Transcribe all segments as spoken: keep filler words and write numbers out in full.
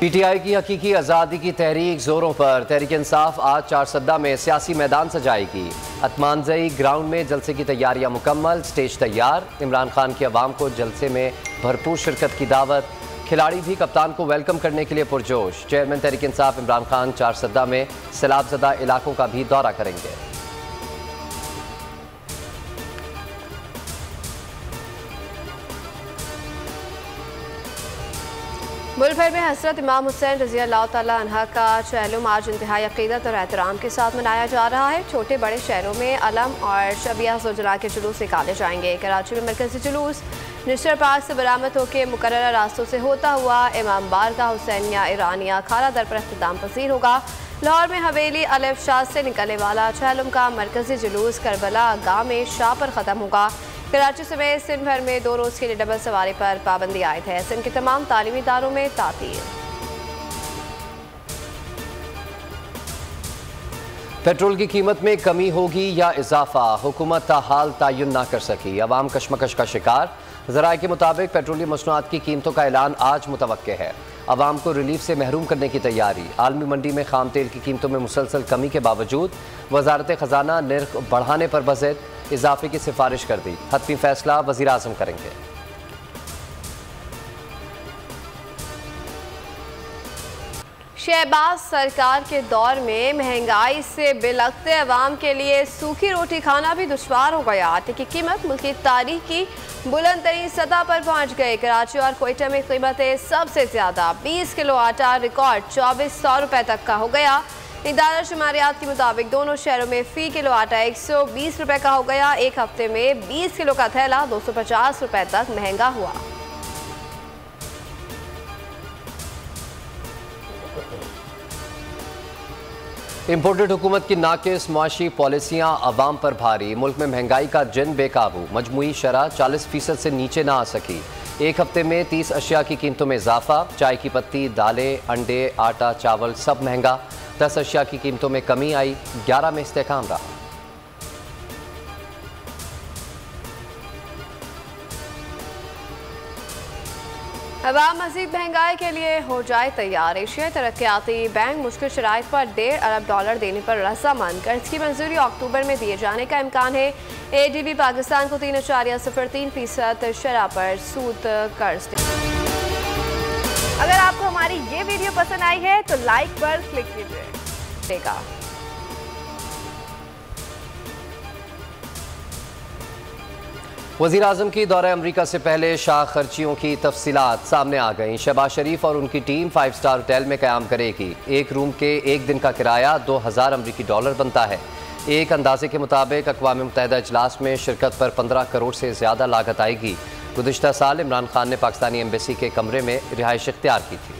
P T I की हकीकी आज़ादी की तहरीक जोरों पर। तहरीक इंसाफ आज चारसद्दा में सियासी मैदान सजाएगी। अतमानज़ई ग्राउंड में जलसे की तैयारियां मुकम्मल, स्टेज तैयार। इमरान खान की आवाम को जलसे में भरपूर शिरकत की दावत। खिलाड़ी भी कप्तान को वेलकम करने के लिए पुरजोश। चेयरमैन तहरीक इंसाफ इमरान खान चारसद्दा में सैलाबजदा इलाकों का भी दौरा करेंगे। मुल्क भर में हज़रत इमाम हुसैन रज़ी अल्लाह तआला अन्हा का चहलम आज इंतहाई अक़ीदत और एहतराम के साथ मनाया जा रहा है। छोटे बड़े शहरों में अलम और शबिया जुलूस के जुलूस निकाले जाएंगे। कराची में मरकज़ी जुलूस निश्चर पार्क से बरामद होकर मुकर्रर रास्तों से होता हुआ इमाम बारगाह हुसैनिया ईरानिया खारा दर पर अख्तिताम पसीर होगा। लाहौर में हवेली अलफ शाह से निकलने वाला चहलम का मरकज़ी जुलूस करबला गामे शाह पर ख़त्म होगा। कराची समेत सिंध भर में दो रोज़ के लिए डबल सवारी पर पाबंदी आयद है। सिंध के तमाम तालीमी इदारों में तातील। पेट्रोल की कीमत में कमी होगी या इजाफा, हुकूमत का हाल तयन ना कर सकी। अवाम कशमकश का शिकार। ज़राए के मुताबिक पेट्रोलियम मसनूआत की कीमतों का ऐलान आज मुतवक्के है। अवाम को रिलीफ से महरूम करने की तैयारी। आलमी मंडी में खाम तेल की कीमतों में मुसलसल कमी के बावजूद वजारत खजाना निर्ख बढ़ाने पर बज़द इजाफे की सिफारिश कर दी। हतमी फैसला वज़ीर आज़म करेंगे। शहबाज सरकार के दौर में महंगाई से बिलखते अवाम के लिए सूखी रोटी खाना भी दुश्वार हो गया। आटे की कीमत मुल्क की तारीख की बुलंद तरीन सतह पर पहुंच गई। कराची और कोयटा में कीमतें सबसे ज़्यादा। बीस किलो आटा रिकॉर्ड चौबीस सौ रुपये तक का हो गया। इदारा शुमारियात के मुताबिक दोनों शहरों में फी किलो आटा एक सौ बीस रुपये का हो गया। एक हफ्ते में बीस किलो का थैला दो सौ पचास रुपये तक महंगा हुआ। इम्पोर्टेड हुकूमत की नाकिस माशी पॉलिसियाँ अवाम पर भारी। मुल्क में महंगाई का जन बेकाबू। मजमूई शरह चालीस फीसद से नीचे ना आ सकी। एक हफ्ते में तीस अशिया की कीमतों में इजाफा। चाय की पत्ती, दालें, अंडे, आटा, चावल सब महंगा। दस अशिया की कीमतों में कमी आई, ग्यारह में इस्तेहकाम रहा। अवाम मज़ीद महंगाई के लिए हो जाए तैयार। एशियाई तरक्याती बैंक मुश्किल शराइत पर डेढ़ अरब डॉलर देने पर रजामंद। कर्ज की मंजूरी अक्टूबर में दिए जाने का इम्कान है। ए डी बी पाकिस्तान को तीन अशारिया सिफर तीन फीसद शरह पर सूद कर्ज। अगर आपको हमारी ये वीडियो पसंद आई है तो लाइक पर क्लिक कीजिएगा। वज़ीर आज़म की दौरे अमरीका से पहले शाह खर्चियों की तफसीलात सामने आ गई। शहबाज़ शरीफ और उनकी टीम फाइव स्टार होटल में क़याम करेगी। एक रूम के एक दिन का किराया दो हज़ार अमरीकी डॉलर बनता है। एक अंदाजे के मुताबिक अक़वाम मुत्तहिदा इजलास में शिरकत पर पंद्रह करोड़ से ज़्यादा लागत आएगी। गुज़िश्ता साल इमरान खान ने पाकिस्तानी एम्बेसी के कमरे में रिहाइश इख्तियार की थी।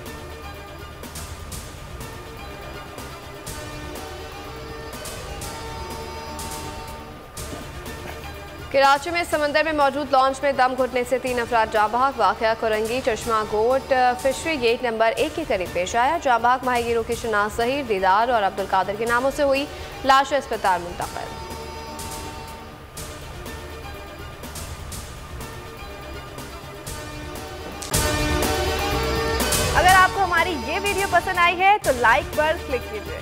कराची में समंदर में मौजूद लॉन्च में दम घुटने से तीन अफराद जाँ बहक। वाक़या Korangi Chashma Goth fishery gate number एक के करीब पेश आया। जाँ बहक माहीगीरों की शनाख्त सहीर, दीदार और अब्दुल कादर के नामों से हुई। लाश अस्पताल मुंतकिल। अगर आपको हमारी ये वीडियो पसंद आई है तो लाइक पर क्लिक कीजिए।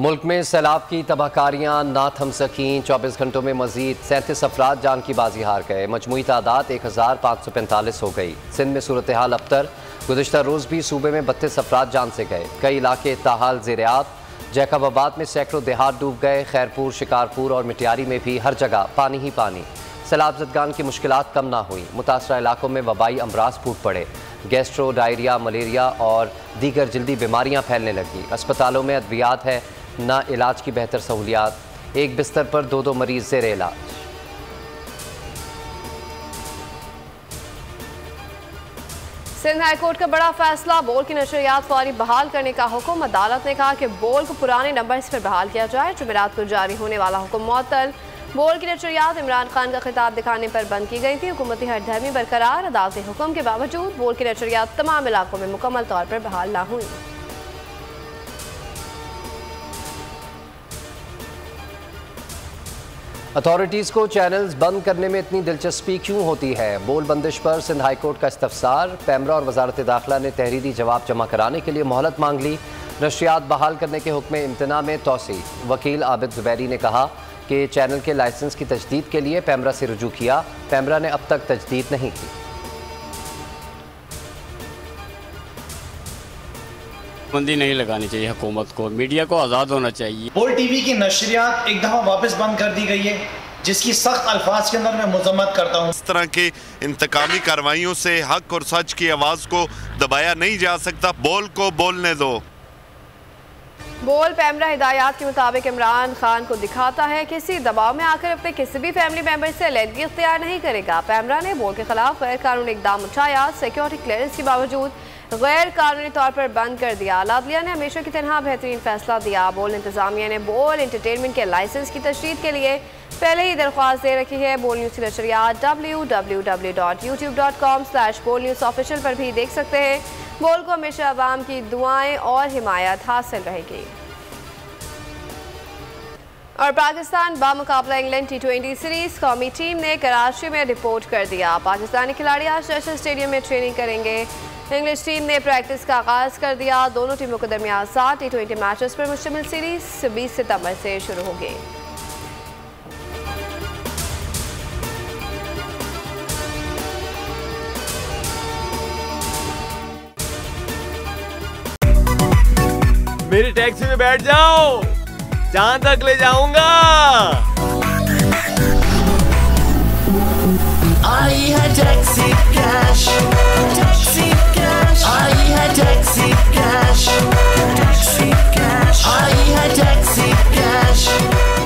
मुल्क में सैलाब की तबाहकारियाँ ना थम सकीं। चौबीस घंटों में मज़ीद सैंतीस अफराद जान की बाजी हार गए। मजमूई तादाद एक हज़ार पाँच सौ पैंतालीस हो गई। सिंध में सूरत हाल अबतर। गुज़श्ता रोज़ भी सूबे में बत्तीस अफराद जान से गए। कई इलाके ताहाल ज़ेर-ए-आब। जैकबाबाद में सैकड़ों देहात डूब गए। खैरपुर, शिकारपुर और मिटियाारी में भी हर जगह पानी ही पानी। सैलाब ज़दगान की मुश्किलात कम ना हुई। मुतासरा इलाकों में वबाई अमराज फूट पड़े। गैस्ट्रो, डायरिया, मलेरिया और दीगर जल्दी बीमारियां फैलने लगी। अस्पतालों में अद्वियात है ना इलाज की बेहतर सहूलियात। एक बिस्तर पर दो दो मरीज ज़ेरे इलाज। सिंध हाईकोर्ट का बड़ा फैसला। बोल की नशरियात फौरी बहाल करने का हुक्म। अदालत ने कहा कि बोल को पुराने नंबर पर बहाल किया जाए। जुमेरात को जारी होने वाला हुक्म मअतल। बोल की नशरियात इमरान खान का खिताब दिखाने पर बंद की गई थी। हुकूमती हरदहमी बरकरार। अदालती हुक्म के बावजूद बोल की नशरियात तमाम इलाकों में मुकम्मल तौर पर बहाल ना हुई। अथॉरिटीज़ को चैनल्स बंद करने में इतनी दिलचस्पी क्यों होती है? बोल बंदिश पर सिंध हाईकोर्ट का इस्तफसार। पैमरा और वजारत दाखिला ने तहरीरी जवाब जमा कराने के लिए मोहलत मांग ली। नशरियात बहाल करने के हुक्म इम्तना में तोसी। वकील आबिद जुबैरी ने कहा कि चैनल के लाइसेंस की तजदीद के लिए पैमरा से रुजू किया, पैमरा ने अब तक तजदीद नहीं की। बंदी नहीं लगानी चाहिए हुकूमत को, मीडिया को आज़ाद होना चाहिए। बोल टीवी की नशरियात एक दफ़ा वापस बंद कर दी गई है, जिसकी सख्त अल्फाज के अंदर मैं मुज़म्मत करता हूँ। इस तरह के इंतकामी कार्रवाइयों से हक और सच की आवाज़ को दबाया नहीं जा सकता। बोल को बोलने दो। बोल पैमरा हिदायत के मुताबिक इमरान खान को दिखाता है, किसी दबाव में आकर अपने किसी भी फैमिली मेम्बर से अलहदगी इख्तियार नहीं करेगा। पैमरा ने बोल के खिलाफ गैर कानूनी इकदाम उठाया, सिक्योरिटी क्लियरेंस के बावजूद गैर कानूनी तौर पर बंद कर दिया। अदालतिया ने हमेशा की तरह बेहतरीन फैसला दिया। बोल इंतजामिया ने बोल एंटरटेनमेंट के लाइसेंस की तशरीद के लिए पहले ही दरख्वास्त दे रखी है। बोल न्यूज़ की नशरियात W W W dot YouTube dot com slash Bol news official पर भी देख सकते हैं। बोल को हमेशा आवाम की दुआएं और हिमायत हासिल रहेगी। और पाकिस्तान बामुकाबला इंग्लैंड टी ट्वेंटी सीरीज़ कौमी टीम ने कराची में रिपोर्ट कर दिया। पाकिस्तानी खिलाड़ी आज नेशनल स्टेडियम में ट्रेनिंग करेंगे। इंग्लिश टीम ने प्रैक्टिस का आगाज़ कर दिया। दोनों टीमों के दरमियान सात टी ट्वेंटी मैचेस पर मुश्तमिल सीरीज़ बीस सितंबर से शुरू होगी। मेरी टैक्सी में बैठ जाओ, जहां तक ले जाऊंगा। आई है टैक्सी कैश, टैक्सी कैश, आई है टैक्सी कैश, टैक्सी कैश, आई है टैक्सी कैश।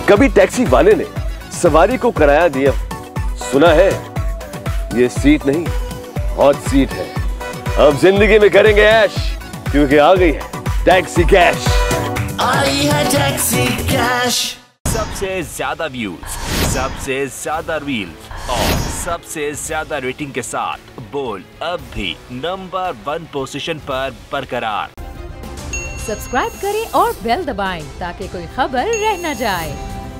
कभी टैक्सी वाले ने सवारी को किराया दिया, सुना है ये सीट नहीं हॉट सीट है। अब जिंदगी में करेंगे ऐश, क्योंकि आ गई है टैक्सी कैश। आई है टैक्सी कैश। सबसे ज्यादा व्यूज, सबसे ज्यादा रील्स और सबसे ज्यादा रेटिंग के साथ बोल अब भी नंबर वन पोजीशन पर बरकरार। सब्सक्राइब करें और बेल दबाएं ताकि कोई खबर रह न जाए।